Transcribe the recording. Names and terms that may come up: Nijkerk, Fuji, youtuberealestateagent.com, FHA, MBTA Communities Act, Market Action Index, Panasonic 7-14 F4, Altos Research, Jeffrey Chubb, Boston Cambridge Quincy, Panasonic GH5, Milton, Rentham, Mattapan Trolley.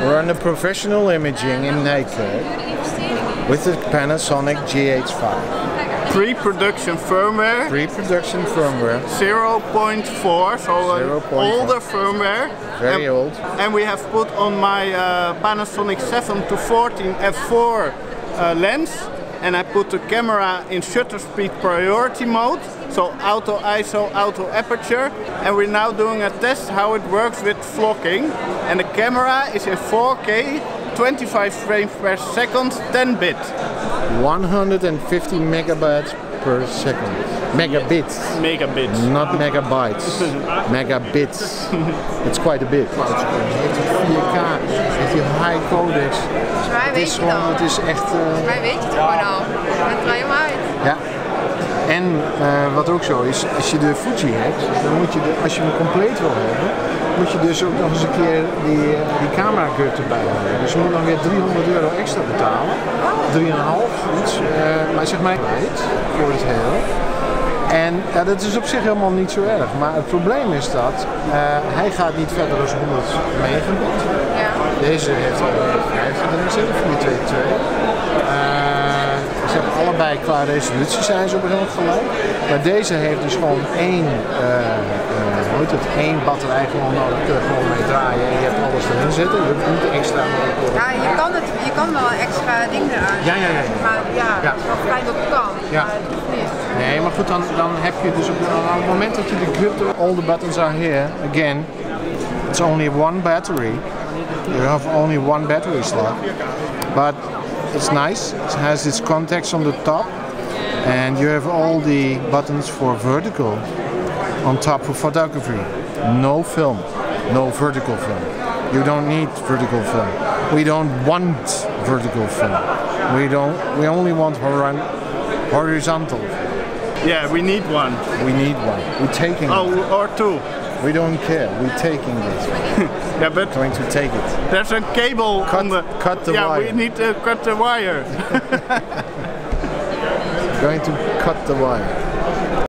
We're on the professional imaging in Nijkerk with the Panasonic GH5. Pre-production firmware. 0.4, so an older firmware. Very old. And we have put on my Panasonic 7-14 F4 lens, and I put the camera in shutter speed priority mode. So auto ISO, auto aperture, and we're now doing a test how it works with flocking. And the camera is in 4K, 25 frames per second, 10 bit. 150 megabytes per second. Megabits. Megabits. Not megabytes. Megabits. It's quite a bit. Met die high codecs. Het is echt. Wij weten het gewoon al. Het draait hem uit. Ja. En wat ook zo is, als je de Fuji hebt, dan moet je, als je hem compleet wil hebben, moet je dus ook nog eens een keer die camera gut erbij hebben. Dus je moet dan weer €300 extra betalen, 3,5 iets, maar zeg maar voor het heel. En dat is op zich helemaal niet zo erg, maar het probleem is dat hij gaat niet verder dan 100 megabit. Ja. Deze heeft al 50 en die 2,2. Ze hebben allebei qua resolutie zijn ze op een gegeven moment gelijk. Maar deze heeft dus gewoon één batterij gewoon nodig. Kun je gewoon mee draaien en je hebt alles erin zitten. Je hoeft niet extra. Ja, je kan wel een extra ding eraan. Ja. Maar ja, het is wel fijn dat het kan. Ja. Maar het hoeft niet. Nee, maar goed, dan heb je dus op het moment dat je de grip... All the buttons are here, again. It's only one battery. You have only one battery slot. But it's nice, it has its contacts on the top, and you have all the buttons for vertical on top for photography. No film, no vertical film. You don't need vertical film. We don't want vertical film. We only want horizontal. Yeah, we need one. We're taking it. Or two. We don't care, we're taking this. Yeah, but going to take it. There's a cable on the... Cut the wire. Yeah, we need to cut the wire. Going to cut the wire.